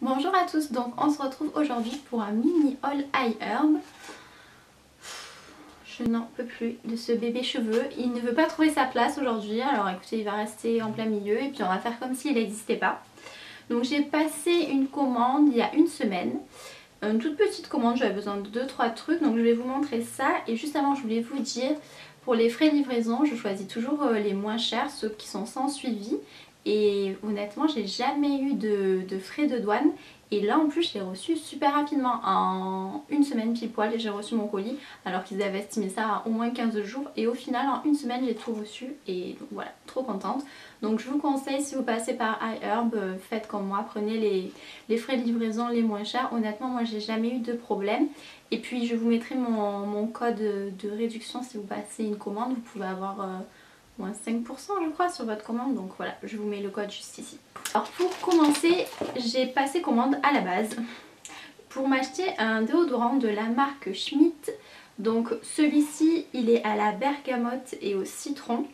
Bonjour à tous, donc on se retrouve aujourd'hui pour un mini haul Iherb. Je n'en peux plus de ce bébé cheveux, il ne veut pas trouver sa place aujourd'hui, alors écoutez, il va rester en plein milieu et puis on va faire comme s'il n'existait pas. Donc j'ai passé une commande il y a une semaine, une toute petite commande, j'avais besoin de 2-3 trucs, donc je vais vous montrer ça. Et juste avant je voulais vous dire, pour les frais de livraison, je choisis toujours les moins chers, ceux qui sont sans suivi. Et honnêtement, j'ai jamais eu de frais de douane. Et là en plus, je l'ai reçu super rapidement, en une semaine pile poil, et j'ai reçu mon colis. Alors qu'ils avaient estimé ça à au moins 15 jours. Et au final, en une semaine, j'ai tout reçu. Et donc voilà, trop contente. Donc je vous conseille, si vous passez par Iherb, faites comme moi, prenez les frais de livraison les moins chers. Honnêtement, moi j'ai jamais eu de problème. Et puis je vous mettrai mon code de réduction si vous passez une commande. Vous pouvez avoir... moins 5% je crois sur votre commande, donc voilà, je vous mets le code juste ici. Alors pour commencer, j'ai passé commande à la base pour m'acheter un déodorant de la marque Schmitt. Donc celui-ci, il est à la bergamote et au citron.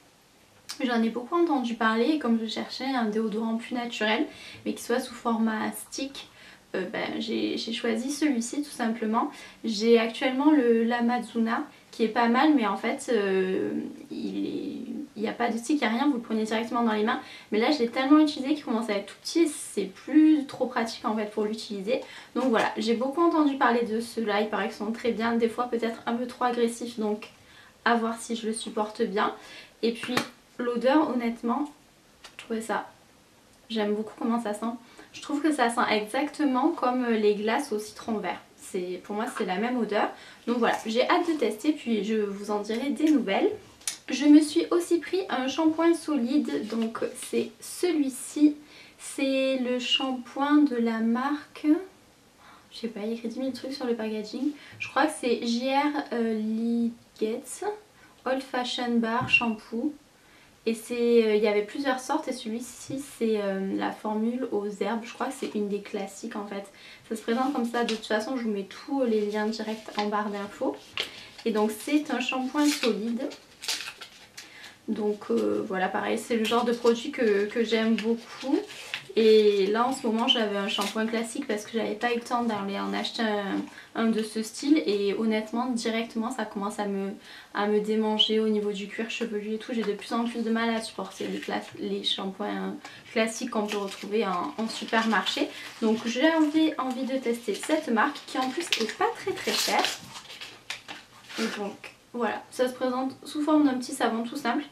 J'en ai beaucoup entendu parler, et comme je cherchais un déodorant plus naturel mais qui soit sous format stick, j'ai choisi celui-ci tout simplement. J'ai actuellement le Lamazuna qui est pas mal, mais en fait il n'y a pas de stick, il n'y a rien, vous le prenez directement dans les mains. Mais là je l'ai tellement utilisé qu'il commence à être tout petit, c'est plus trop pratique en fait pour l'utiliser. Donc voilà, j'ai beaucoup entendu parler de ceux-là, il paraît qu'ils sont très bien, des fois peut-être un peu trop agressifs, donc à voir si je le supporte bien. Et puis l'odeur, honnêtement, je trouvais ça, j'aime beaucoup comment ça sent. Je trouve que ça sent exactement comme les glaces au citron vert. Pour moi c'est la même odeur. Donc voilà, j'ai hâte de tester, puis je vous en dirai des nouvelles. Je me suis aussi pris un shampoing solide, donc c'est celui-ci. C'est le shampoing de la marque... Je sais pas, il y a écrit 10 000 trucs sur le packaging. Je crois que c'est J.R. Liggett's Old Fashion Bar Shampoo. Et il y avait plusieurs sortes, et celui-ci c'est la formule aux herbes, je crois que c'est une des classiques en fait. Ça se présente comme ça, de toute façon je vous mets tous les liens directs en barre d'infos. Et donc c'est un shampoing solide. Donc voilà, pareil, c'est le genre de produit que j'aime beaucoup. Et là en ce moment j'avais un shampoing classique parce que j'avais pas eu le temps d'aller en acheter un de ce style, et honnêtement directement ça commence à me démanger au niveau du cuir chevelu et tout. J'ai de plus en plus de mal à supporter les shampoings classiques qu'on peut retrouver en supermarché. Donc j'ai envie de tester cette marque qui en plus est pas très chère. Et donc voilà, ça se présente sous forme d'un petit savon tout simple.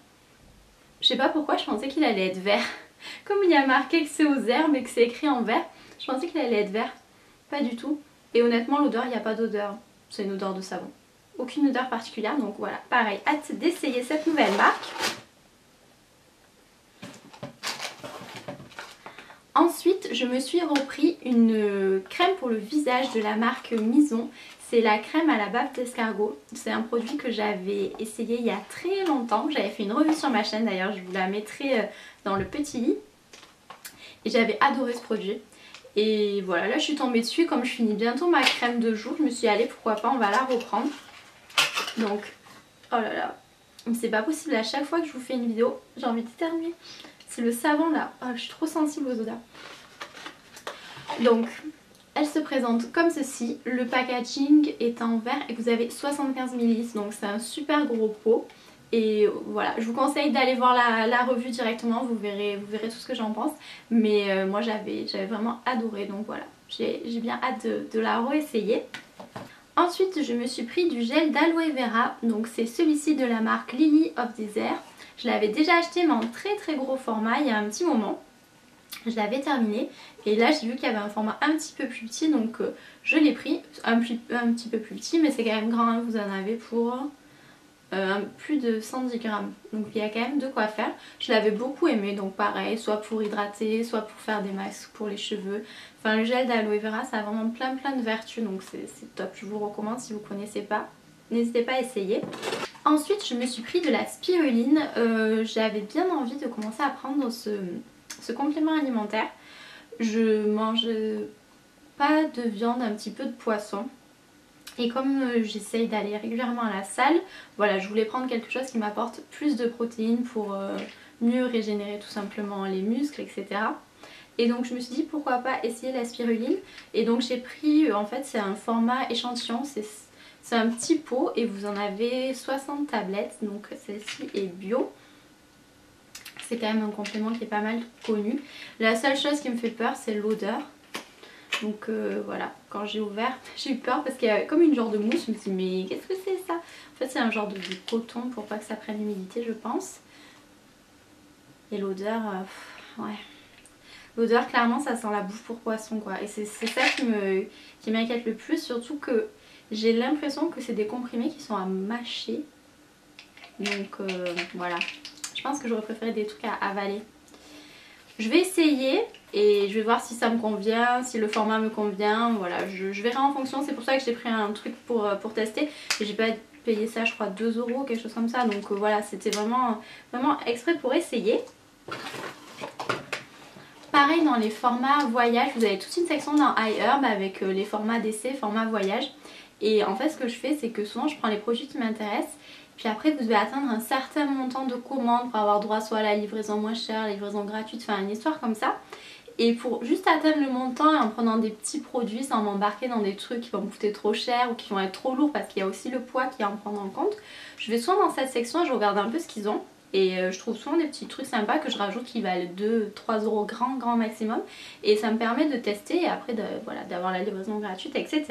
Je sais pas pourquoi je pensais qu'il allait être vert. Comme il y a marqué que c'est aux herbes et que c'est écrit en vert, je pensais qu'il allait être vert. Pas du tout. Et honnêtement, l'odeur, il n'y a pas d'odeur. C'est une odeur de savon. Aucune odeur particulière. Donc voilà, pareil, hâte d'essayer cette nouvelle marque. Ensuite, je me suis repris une crème pour le visage de la marque Mizon. C'est la crème à la bave d'escargot. C'est un produit que j'avais essayé il y a très longtemps. J'avais fait une revue sur ma chaîne d'ailleurs, je vous la mettrai dans le petit i. Et j'avais adoré ce produit. Et voilà, là je suis tombée dessus. Comme je finis bientôt ma crème de jour, je me suis dit allez, pourquoi pas, on va la reprendre. Donc, oh là là, c'est pas possible, à chaque fois que je vous fais une vidéo, j'ai envie d'éternuer. C'est le savon là, oh, je suis trop sensible aux odeurs. Donc... elle se présente comme ceci, le packaging est en verre et vous avez 75 ml, donc c'est un super gros pot. Et voilà, je vous conseille d'aller voir la revue directement, vous verrez tout ce que j'en pense. Mais moi j'avais vraiment adoré, donc voilà, j'ai bien hâte de la réessayer. Ensuite je me suis pris du gel d'aloe vera, donc c'est celui-ci de la marque Lily of the Desert. Je l'avais déjà acheté mais en très gros format il y a un petit moment. Je l'avais terminé et là j'ai vu qu'il y avait un format un petit peu plus petit, donc je l'ai pris, un petit peu plus petit, mais c'est quand même grand, hein, vous en avez pour plus de 110 grammes, donc il y a quand même de quoi faire. Je l'avais beaucoup aimé, donc pareil, soit pour hydrater, soit pour faire des masques pour les cheveux. Enfin, le gel d'aloe vera, ça a vraiment plein de vertus, donc c'est top, je vous recommande. Si vous connaissez pas, n'hésitez pas à essayer. Ensuite je me suis pris de la spiruline, j'avais bien envie de commencer à prendre ce complément alimentaire. Je mange pas de viande, un petit peu de poisson, et comme j'essaye d'aller régulièrement à la salle, voilà, je voulais prendre quelque chose qui m'apporte plus de protéines pour mieux régénérer tout simplement les muscles, etc. Et donc je me suis dit pourquoi pas essayer la spiruline. Et donc j'ai pris, en fait c'est un format échantillon, c'est un petit pot et vous en avez 60 tablettes. Donc celle-ci est bio. C'est quand même un complément qui est pas mal connu. La seule chose qui me fait peur c'est l'odeur. Donc voilà, quand j'ai ouvert, j'ai eu peur parce qu'il y avait comme une genre de mousse. Je me suis dit mais qu'est-ce que c'est ça? En fait c'est un genre de coton pour pas que ça prenne l'humidité je pense. Et l'odeur, ouais. L'odeur clairement ça sent la bouffe pour poisson quoi. Et c'est ça qui m'inquiète le plus. Surtout que j'ai l'impression que c'est des comprimés qui sont à mâcher. Donc voilà. Je pense que j'aurais préféré des trucs à avaler. Je vais essayer et je vais voir si ça me convient, si le format me convient. Voilà, je verrai en fonction. C'est pour ça que j'ai pris un truc pour tester. J'ai pas payé ça je crois 2 €, quelque chose comme ça. Donc voilà, c'était vraiment exprès pour essayer. Pareil dans les formats voyage, vous avez toute une section dans Iherb avec les formats d'essai, formats voyage. Et en fait ce que je fais c'est que souvent je prends les produits qui m'intéressent. Puis après vous devez atteindre un certain montant de commandes pour avoir droit soit à la livraison moins chère, la livraison gratuite, enfin une histoire comme ça. Et pour juste atteindre le montant et en prenant des petits produits sans m'embarquer dans des trucs qui vont me coûter trop cher ou qui vont être trop lourds parce qu'il y a aussi le poids qui est à en prendre en compte, je vais souvent dans cette section et je regarde un peu ce qu'ils ont. Et je trouve souvent des petits trucs sympas que je rajoute qui valent 2-3 € grand maximum. Et ça me permet de tester et après voilà, d'avoir la livraison gratuite, etc.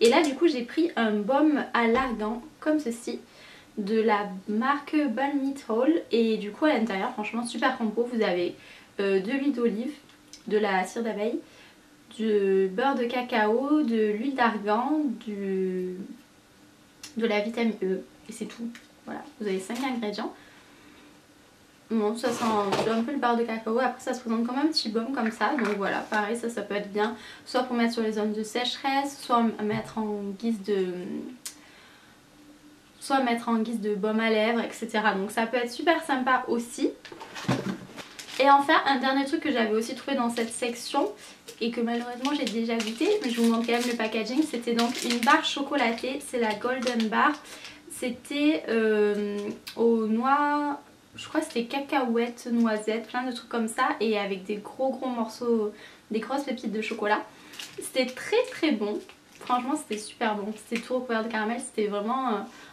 Et là du coup j'ai pris un baume à l'argan comme ceci, de la marque Balmitrol. Et du coup à l'intérieur franchement super compo, vous avez de l'huile d'olive, de la cire d'abeille, du beurre de cacao, de l'huile d'argan, de la vitamine E. Et c'est tout, voilà, vous avez 5 ingrédients. Bon, ça sent un peu le beurre de cacao, après ça se présente comme un petit baume comme ça, donc voilà, pareil ça peut être bien, soit pour mettre sur les zones de sécheresse, soit mettre en guise de... baume à lèvres, etc. Donc ça peut être super sympa aussi. Et enfin, un dernier truc que j'avais aussi trouvé dans cette section, et que malheureusement j'ai déjà goûté, mais je vous montre quand même le packaging, c'était donc une barre chocolatée, c'est la Golden Bar, c'était au noix... Je crois que c'était cacahuètes, noisettes, plein de trucs comme ça. Et avec des gros morceaux, des grosses pépites de chocolat. C'était très bon. Franchement c'était super bon. C'était tout au poivre de caramel. C'était vraiment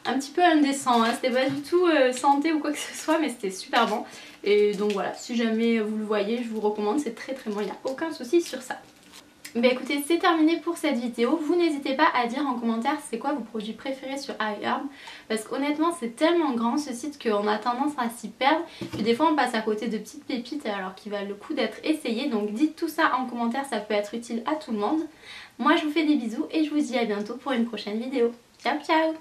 un petit peu indécent. Hein. C'était pas du tout santé ou quoi que ce soit. Mais c'était super bon. Et donc voilà, si jamais vous le voyez, je vous recommande. C'est très bon. Il n'y a aucun souci sur ça. Bah écoutez, c'est terminé pour cette vidéo. Vous n'hésitez pas à dire en commentaire c'est quoi vos produits préférés sur Iherb, parce qu'honnêtement c'est tellement grand ce site qu'on a tendance à s'y perdre. Puis des fois on passe à côté de petites pépites alors qu'il valent le coup d'être essayées. Donc dites tout ça en commentaire, ça peut être utile à tout le monde. Moi je vous fais des bisous et je vous dis à bientôt pour une prochaine vidéo. Ciao ciao.